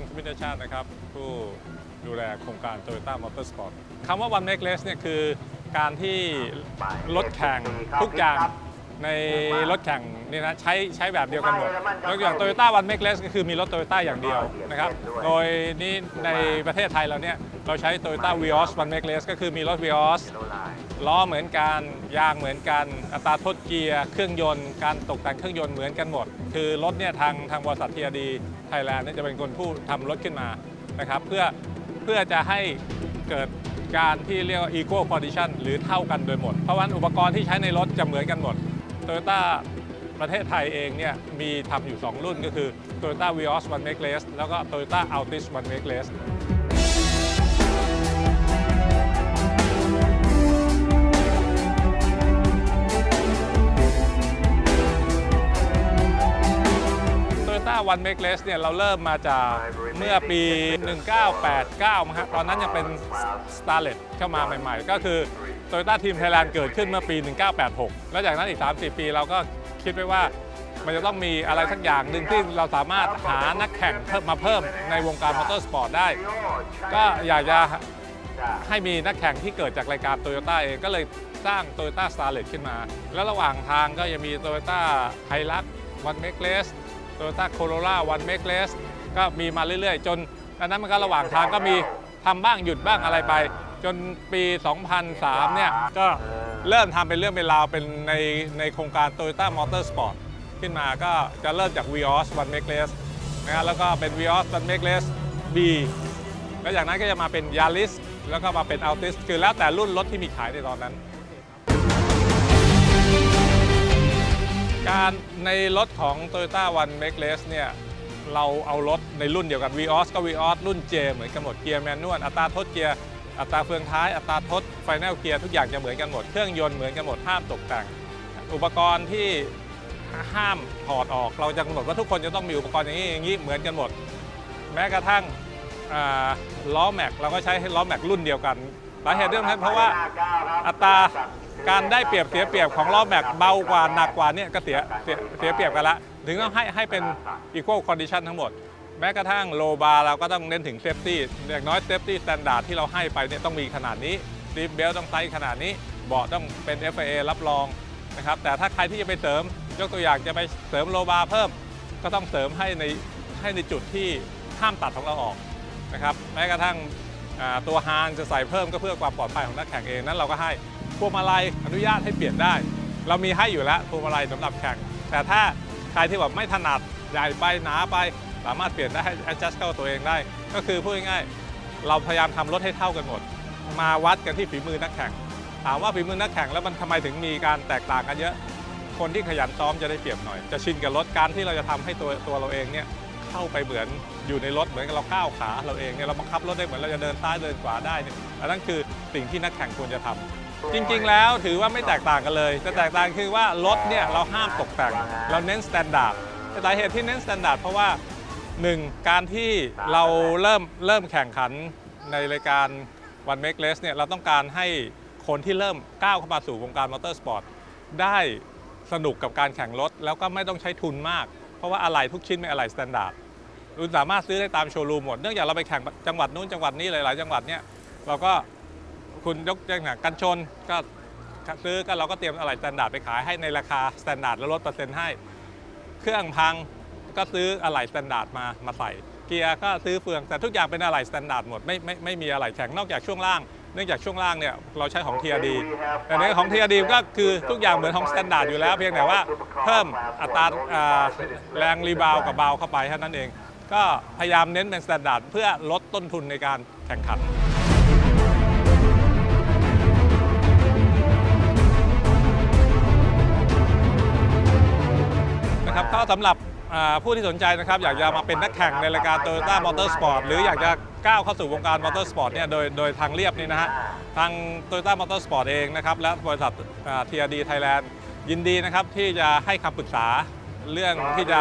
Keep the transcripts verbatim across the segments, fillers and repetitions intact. งศ์มิตรชาตินะครับผู้ดูแลโครงการ Toyota Motorsport คำว่า One Make Race เนี่ยคือการที่รถแข่งทุกอย่างในรถแข่งนี่นะใช้ใช้แบบเดียวกันหมดยกอย่าง Toyota One Make Race ก็คือมีรถ Toyota อย่างเดียวนะครับโดยนี่ในประเทศไทยเราเนี่ยเราใช้ Toyota Vios One Make Race ก็คือมีรถ Vios ล้อเหมือนกันยางเหมือนกันอัตราทดเกียร์เครื่องยนต์การตกแต่งเครื่องยนต์เหมือนกันหมดคือรถเนี่ยทางทางบริษัท ที อาร์ ดี Thailand เนี่ยจะเป็นคนผู้ทำรถขึ้นมานะครับเพื่อเพื่อจะให้เกิดการที่เรียกว่า Equal Condition หรือเท่ากันโดยหมดเพราะว่าอุปกรณ์ที่ใช้ในรถจะเหมือนกันหมดToyota ประเทศไทยเองเนี่ยมีทำอยู่ สอง รุ่นก็คือ Toyota Vios One Make Race แล้วก็ Toyota Altis One Make Race วัน Make Race เนี่ยเราเริ่มมาจากเมื่อปีหนึ่งเก้าแปดเก้านะฮะตอนนั้นยังเป็น Starlet เข้ามาใหม่ๆก็คือ Toyota Team Thailand เกิดขึ้นเมื่อปีหนึ่งเก้าแปดหกแล้วจากนั้นอีกสามสิบปีเราก็คิดไว้ว่ามันจะต้องมีอะไรสักอย่างหนึ่งที่เราสามารถหานักแข่งเพิ่มมาเพิ่มในวงการมอเตอร์สปอร์ตได้ก็อยากจะให้มีนักแข่งที่เกิดจากรายการ Toyota เองก็เลยสร้าง Toyota Starlet ขึ้นมาแล้วระหว่างทางก็ยังมี Toyota Hilux One Make Race Toyota Corolla One Make Race ก็มีมาเรื่อยๆจนอันนั้นมันก็ระหว่างทางก็มีทำบ้างหยุดบ้างอะไรไปจนปี สองพันสามเนี่ยก็เริ่มทำเป็นเรื่องเป็นราวเป็นในในโครงการ Toyota Motorsport ขึ้นมาก็จะเริ่มจาก Vios One Make Race นะแล้วก็เป็น Vios One Make Race B แล้วจากนั้นก็จะมาเป็น Yaris แล้วก็มาเป็น Altis คือแล้วแต่รุ่นรถที่มีขายในตอนนั้นการในรถของ Toyota One Make Race เนี่ยเราเอารถในรุ่นเดียวกัน Vios ก็ Vios รุ่น J เหมือนกันหมดเกียร์แมนนวลอัตราทดเกียร์อัตราเฟืองท้ายอัตราทดไฟแนลเกียร์ทุกอย่างจะเหมือนกันหมดเครื่องยนต์เหมือนกันหมดห้ามตกแต่งอุปกรณ์ที่ห้ามถอดออกเราจะกำหนดว่าทุกคนจะต้องมีอุปกรณ์อย่างนี้อย่างนี้เหมือนกันหมดแม้กระทั่งล้อแม็กเราก็ใช้ล้อแม็กรุ่นเดียวกันสาเหตุเรื่องนั้นเพราะว่าอัตราการได้เปรียบเสียเปรียบของล้อแม็กเบากว่าหนักกว่าเนี่ยก็เสียเสียเปรียบกันละถึงต้องให้ให้เป็น equal condition ทั้งหมดแม้กระทั่งโลบาร์เราก็ต้องเน้นถึง safety อย่างน้อย safety standard ที่เราให้ไปเนี่ยต้องมีขนาดนี้ seat belt ต้องไซส์ขนาดนี้เบาะต้องเป็น เอฟ เอ เอ รับรองนะครับแต่ถ้าใครที่จะไปเสริมยกตัวอย่างจะไปเสริมโลบาร์เพิ่มก็ต้องเสริมให้ในให้ในจุดที่ห้ามตัดของเราออกนะครับแม้กระทั่งตัวฮาร์นจะใส่เพิ่มก็เพื่อความปลอดภัยของนักแข่งเองนั้นเราก็ให้พวงมาลัยอนุญาตให้เปลี่ยนได้เรามีให้อยู่แล้วพวงมาลัยสำหรับแข่งแต่ถ้าใครที่แบบไม่ถนัดใหญ่ไปหนาไปสามารถเปลี่ยนได้ adjust เข้าตัวเองได้ก็คือพูดง่ายๆเราพยายามทำรถให้เท่ากันหมดมาวัดกันที่ฝีมือนักแข่งถามว่าฝีมือนักแข่งแล้วมันทำไมถึงมีการแตกต่างกันเยอะคนที่ขยันซ้อมจะได้เปรียบหน่อยจะชินกับรถการที่เราจะทำให้ตัวตัวเราเองเนี่ยเข้าไปเหมือนอยู่ในรถเหมือนเราก้าวขาเราเองเนี่ยเราบังคับรถได้เหมือนเราจะเดินซ้ายเดินขวาได้เนี่ยนั่นคือสิ่งที่นักแข่งควรจะทำจริงๆแล้วถือว่าไม่แตกต่างกันเลยแต่แตกต่างคือว่ารถเนี่ยเราห้ามตกแต่งเราเน้นมาตรฐานแต่สาเหตุที่เน้นมาตรฐานเพราะว่าหนึ่งการที่เราเริ่มเริ่มแข่งขันในรายการ One Make Race เนี่ยเราต้องการให้คนที่เริ่มก้าวเข้ามาสู่วงการมอเตอร์สปอร์ตได้สนุกกับการแข่งรถแล้วก็ไม่ต้องใช้ทุนมากเพราะว่าอะไหล่ทุกชิ้นเป็นอะไหล่มาตรฐานคุณสามารถซื้อได้ตามโชว์รูมหมดเนื่องจากเราไปแข่งจังหวัดนู้นจังหวัดนี้หลายๆจังหวัดเนี่ยเราก็คุณยกอย่างหนักกันชนก็ซื้อก็เราก็เตรียมอะไหล่สแตนดาร์ดไปขายให้ในราคาสแตนดาร์ดแล้วลดเปอร์เซ็นต์ให้เครื่องพังก็ซื้ออะไหล่สแตนดาร์ดมามาใส่เกียร์ก็ซื้อเฟืองแต่ทุกอย่างเป็นอะไหล่สแตนดาร์ดหมดไม่ไม่ไม่มีอะไหล่แข็งนอกจากช่วงล่างเนื่องจากช่วงล่างเนี่ยเราใช้ของ ที อาร์ ดี แต่ในของ ที อาร์ ดี ก็คือทุกอย่างเหมือนของสแตนดาร์ดอยู่แล้วเพียงแต่ว่าเพิ่มอัตราแรงรีบาวกับบาวเข้าไปเท่านั้นเองก็พยายามเน้นเป็นสแตนดาร์ดเพื่อลดต้นทุนในการแข่งขันก็สำหรับผู้ที่สนใจนะครับอยากจะมาเป็นนักแข่งในรายการ Toyota Motorsport หรืออยากจะก้าวเข้าสู่วงการ Motorsport เนี่ยโดยโดยทางเรียบนี่นะฮะทาง Toyota Motorsport เองนะครับและบริษัท ที อาร์ ดี Thailand ยินดีนะครับที่จะให้คำปรึกษาเรื่องที่จะ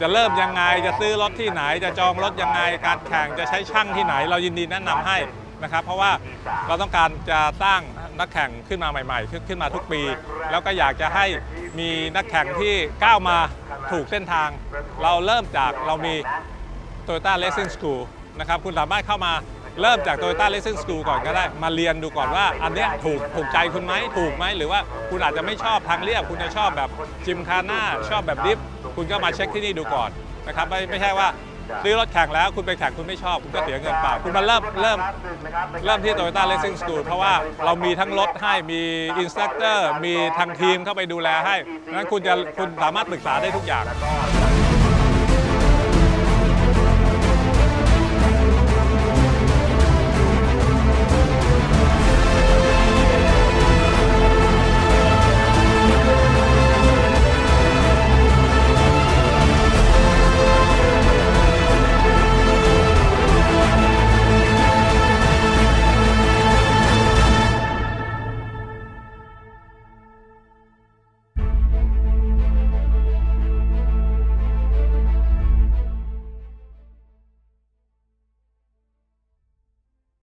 จะเริ่มยังไงจะซื้อรถที่ไหนจะจองรถยังไงการแข่งจะใช้ช่างที่ไหนเรายินดีแนะนำให้นะครับเพราะว่าเราต้องการจะสร้างนักแข่งขึ้นมาใหม่ๆขึ้นมาทุกปีแล้วก็อยากจะให้มีนักแข่งที่ก้าวมาถูกเส้นทางเราเริ่มจากเรามี Toyota Racing School นะครับคุณสามารถเข้ามาเริ่มจาก Toyota Racing School ก่อนก็ได้มาเรียนดูก่อนว่าอันเนี้ยถูกถูกใจคุณไหมถูกไหมหรือว่าคุณอาจจะไม่ชอบทางเรียบคุณจะชอบแบบจิมคาน่าชอบแบบดิฟคุณก็มาเช็คที่นี่ดูก่อนนะครับไม่ไม่ใช่ว่าซื้อรถแข่งแล้วคุณไปแข่งคุณไม่ชอบคุณก็เสียเงินเปล่าคุณมาเริ่มเริ่มเริ่มที่ Toyota Racing School เพราะว่าเรามีทั้งรถให้มีอินสตรัคเตอร์มีทางทีมเข้าไปดูแลให้ดังนั้นคุณจะคุณสามารถปรึกษาได้ทุกอย่าง